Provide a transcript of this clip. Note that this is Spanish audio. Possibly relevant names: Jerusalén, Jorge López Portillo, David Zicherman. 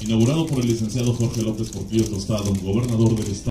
Inaugurado por el licenciado Jorge López Portillo Tostado, gobernador del estado.